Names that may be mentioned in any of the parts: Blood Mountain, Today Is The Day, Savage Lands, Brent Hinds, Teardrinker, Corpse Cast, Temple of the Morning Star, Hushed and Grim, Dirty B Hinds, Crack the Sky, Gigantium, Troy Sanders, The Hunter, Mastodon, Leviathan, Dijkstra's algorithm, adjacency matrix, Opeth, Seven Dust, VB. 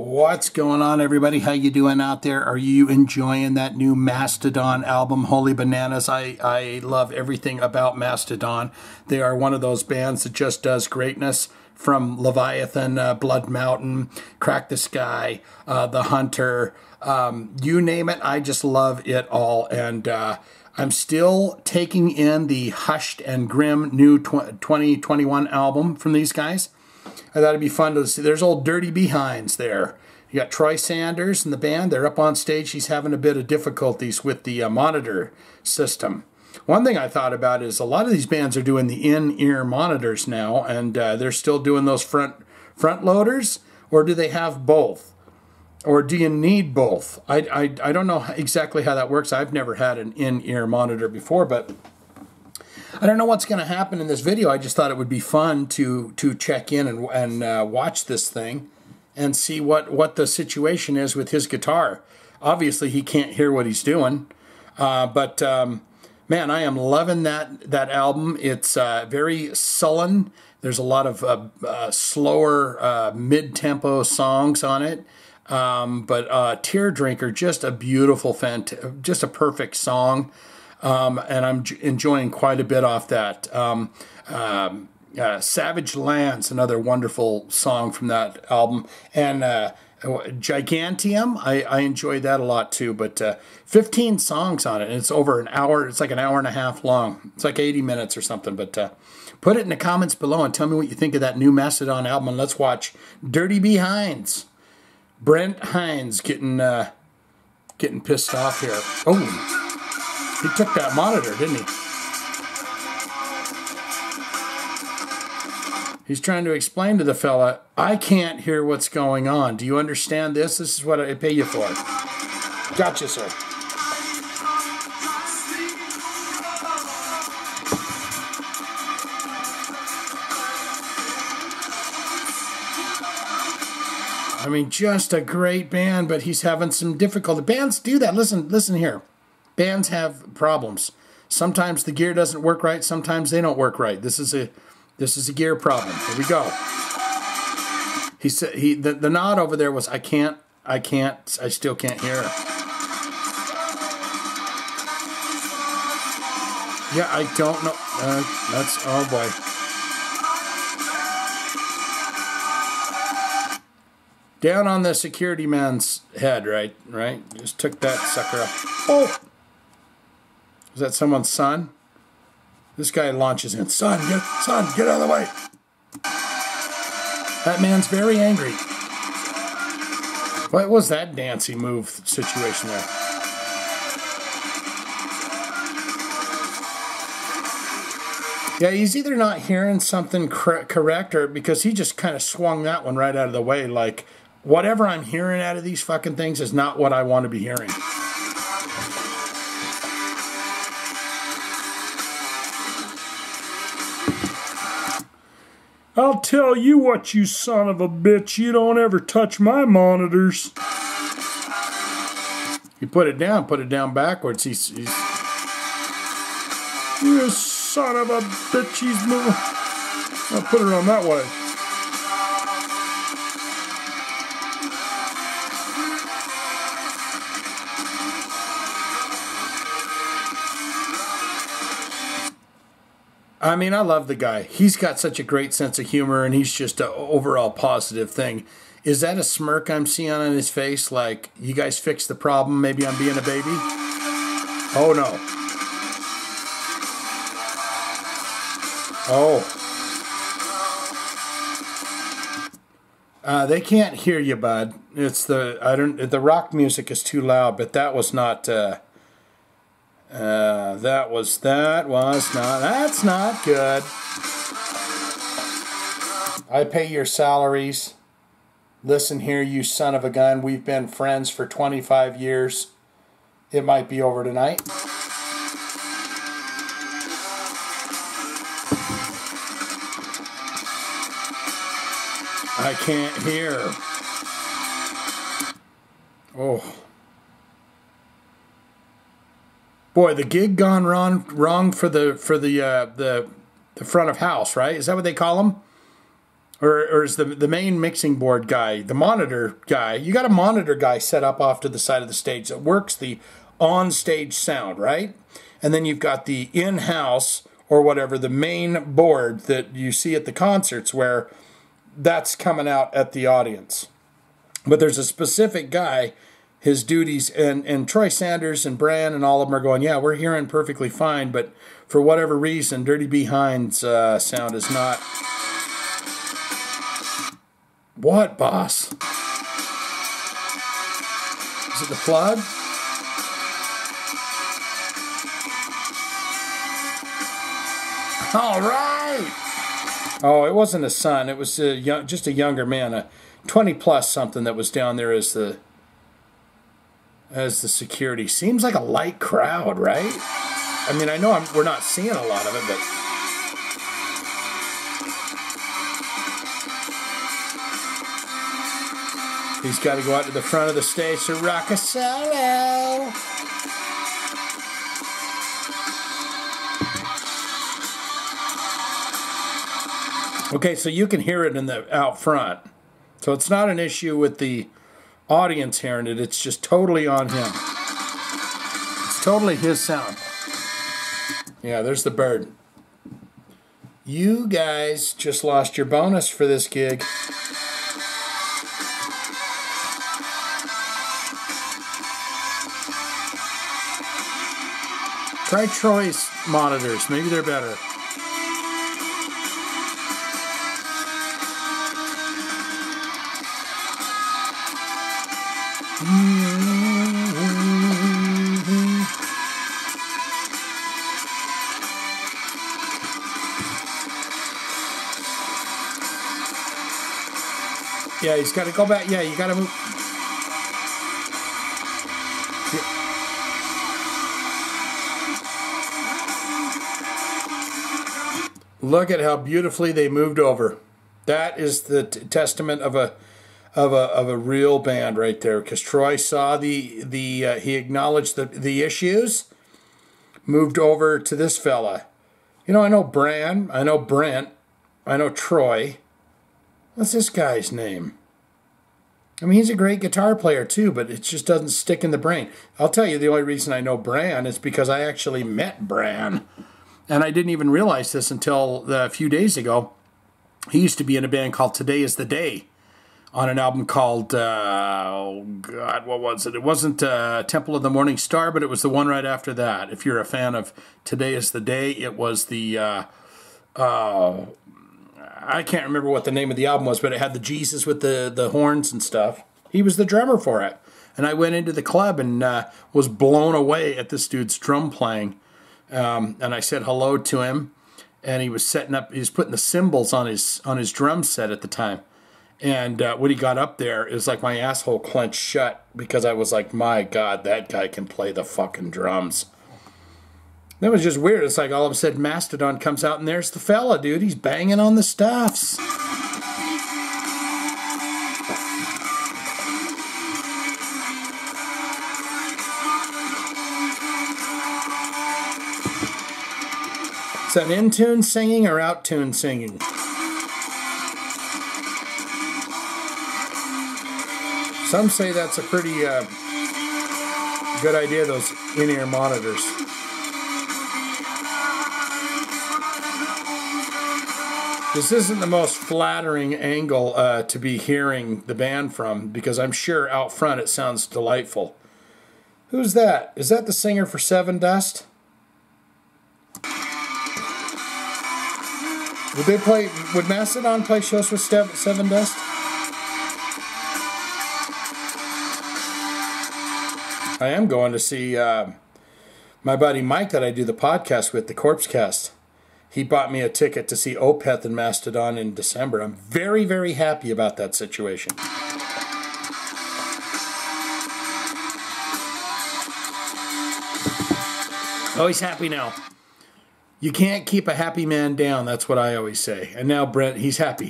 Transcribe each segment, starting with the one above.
What's going on, everybody? How you doing out there? Are you enjoying that new Mastodon album, Holy Bananas? I love everything about Mastodon. They are one of those bands that just does greatness, from Leviathan, Blood Mountain, Crack the Sky, The Hunter, you name it. I just love it all. And I'm still taking in the Hushed and Grim new 2021 album from these guys. I thought it'd be fun to see. There's old Dirty Behinds there. You got Troy Sanders and the band. They're up on stage. He's having a bit of difficulties with the monitor system. One thing I thought about is a lot of these bands are doing the in-ear monitors now, and they're still doing those front loaders, or do they have both? Or do you need both? I don't know exactly how that works. I've never had an in-ear monitor before, but I don't know what's going to happen in this video. I just thought it would be fun to check in and watch this thing and see what the situation is with his guitar. Obviously, he can't hear what he's doing, but... Man, I am loving that album. It's very sullen. There's a lot of slower, mid-tempo songs on it. But Teardrinker, just a beautiful, just a perfect song. And I'm enjoying quite a bit off that. Savage Lands, another wonderful song from that album. And... Gigantium, I enjoyed that a lot too, but 15 songs on it, and it's over an hour. It's like an hour and a half long. It's like 80 minutes or something, but put it in the comments below and tell me what you think of that new Mastodon album, and let's watch Dirty Behinds. Brent Hinds getting pissed off here. Oh, he took that monitor, didn't he? He's trying to explain to the fella, I can't hear what's going on. Do you understand this? This is what I pay you for. Gotcha, sir. I mean, just a great band, but he's having some difficulty. Bands do that. Listen here. Bands have problems. Sometimes the gear doesn't work right. Sometimes they don't work right. This is a gear problem. Here we go. He said the nod over there was I still can't hear her. Yeah, I don't know. That's, oh boy. Down on the security man's head, right? Just took that sucker up. Oh, is that someone's son? This guy launches in. Son, get out of the way. That man's very angry. What was that Nancy move situation there? Yeah, he's either not hearing something correct, or because he just kind of swung that one right out of the way. Like, whatever I'm hearing out of these fucking things is not what I want to be hearing. I'll tell you what, you son of a bitch. You don't ever touch my monitors. He put it down backwards. He's you son of a bitch. He's moving. I'll put it on that way. I mean, I love the guy. He's got such a great sense of humor, and he's just an overall positive thing. Is that a smirk I'm seeing on his face? Like, you guys fix the problem, maybe I'm being a baby? Oh, no. Oh. They can't hear you, bud. It's the rock music is too loud, but that was not... that's not good. I pay your salaries. Listen here, you son of a gun. We've been friends for 25 years. It might be over tonight. I can't hear. Oh. Boy, the gig gone wrong for the front of house, right? Is that what they call them? or is the main mixing board guy, the monitor guy. You got a monitor guy set up off to the side of the stage that works the on-stage sound, right? And then you've got the in-house or whatever, the main board that you see at the concerts where that's coming out at the audience. But there's a specific guy, his duties, and Troy Sanders and Bran and all of them are going, yeah, we're hearing perfectly fine, but for whatever reason, Dirty Behind's sound is not... What, boss? Is it the plug? All right! Oh, it wasn't a son. It was a young, just a younger man, a 20-plus something that was down there as the security. Seems like a light crowd, right? I mean, I know we're not seeing a lot of it, but... He's got to go out to the front of the stage to rock a solo. Okay, so you can hear it in the out front. So it's not an issue with the audience hearing it. It's just totally on him. It's totally his sound. Yeah, there's the bird. You guys just lost your bonus for this gig. Try Troy's monitors. Maybe they're better. Yeah, he's got to go back. Yeah, you got to move. Look at how beautifully they moved over. That is the testament of a real band right there. Because Troy saw he acknowledged the issues, moved over to this fella. You know, I know Bran, I know Brent, I know Troy. What's this guy's name? I mean, he's a great guitar player too, but it just doesn't stick in the brain. I'll tell you, the only reason I know Bran is because I actually met Bran. And I didn't even realize this until a few days ago. He used to be in a band called Today Is The Day on an album called, oh God, what was it? It wasn't Temple of the Morning Star, but it was the one right after that. If you're a fan of Today Is The Day, it was the, I can't remember what the name of the album was, but it had the Jesus with the horns and stuff. He was the drummer for it. And I went into the club and was blown away at this dude's drum playing. And I said hello to him, and he was setting up. He was putting the cymbals on his drum set at the time. And when he got up there, it was like my asshole clenched shut because I was like, my God, that guy can play the fucking drums. That was just weird. It's like all of a sudden Mastodon comes out, and there's the fella, dude. He's banging on the stuffs. Is that in-tune singing or out-tune singing? Some say that's a pretty good idea, those in-ear monitors. This isn't the most flattering angle to be hearing the band from, because I'm sure out front it sounds delightful. Who's that? Is that the singer for Seven Dust? Would Mastodon play shows with Seven Dust? I am going to see my buddy Mike that I do the podcast with, the Corpse Cast. He bought me a ticket to see Opeth and Mastodon in December. I'm very, very happy about that situation. Oh, he's happy now. You can't keep a happy man down, that's what I always say. And now Brent, he's happy.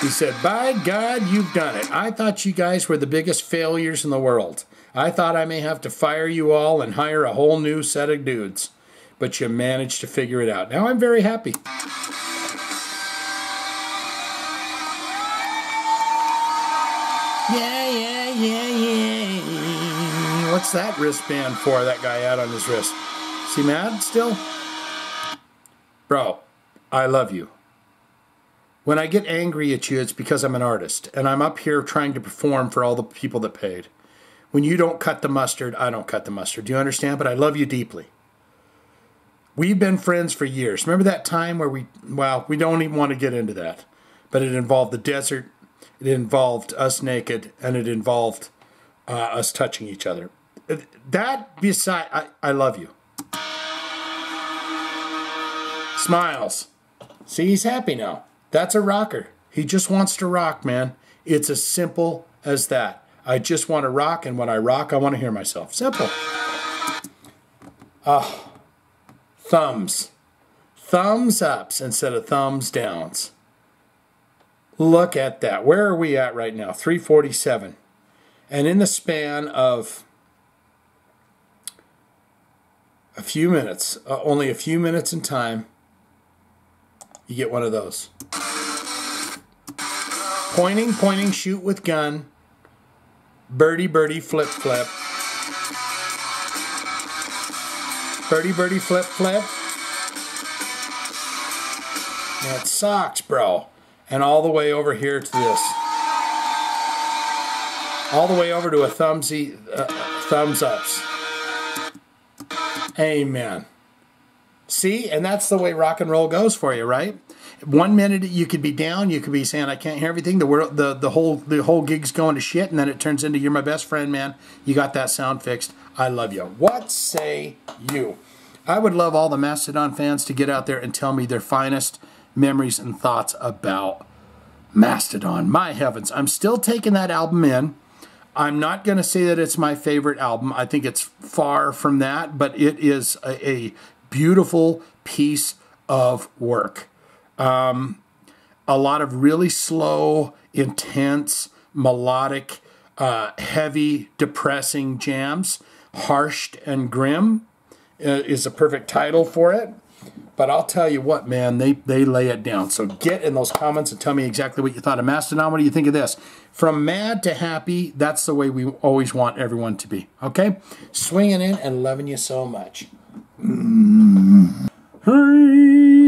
He said, by God, you've done it. I thought you guys were the biggest failures in the world. I thought I may have to fire you all and hire a whole new set of dudes. But you managed to figure it out. Now I'm very happy. Yeah. What's that wristband for that guy had on his wrist? Is he mad still? Bro, I love you. When I get angry at you, it's because I'm an artist, and I'm up here trying to perform for all the people that paid. When you don't cut the mustard, I don't cut the mustard. Do you understand? But I love you deeply. We've been friends for years. Remember that time where we don't even want to get into that. But it involved the desert, it involved us naked, and it involved us touching each other. That beside, I love you. Smiles. See, he's happy now. That's a rocker. He just wants to rock, man. It's as simple as that. I just want to rock, and when I rock, I want to hear myself. Simple. Oh. Thumbs. Thumbs ups instead of thumbs downs. Look at that. Where are we at right now? 347. And in the span of a few minutes, only a few minutes in time, you get one of those. Pointing, pointing, shoot with gun. Birdie, birdie, flip, flip. Birdie, birdie, flip, flip. That sucks, bro. And all the way over here to this. All the way over to a thumbsy, thumbs ups. Amen. See, and that's the way rock and roll goes for you, right? 1 minute you could be down, you could be saying, "I can't hear everything." The world, the whole gig's going to shit, and then it turns into, "You're my best friend, man. You got that sound fixed. I love you." What say you? I would love all the Mastodon fans to get out there and tell me their finest memories and thoughts about Mastodon. My heavens, I'm still taking that album in. I'm not going to say that it's my favorite album. I think it's far from that, but it is a beautiful piece of work. A lot of really slow, intense, melodic, heavy, depressing jams. Hushed and Grim is a perfect title for it. But I'll tell you what, man, they lay it down. So get in those comments and tell me exactly what you thought of Mastodon. What do you think of this? From mad to happy, that's the way we always want everyone to be. Okay? Swinging in and loving you so much. Hey!